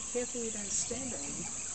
be careful you don't stand on them.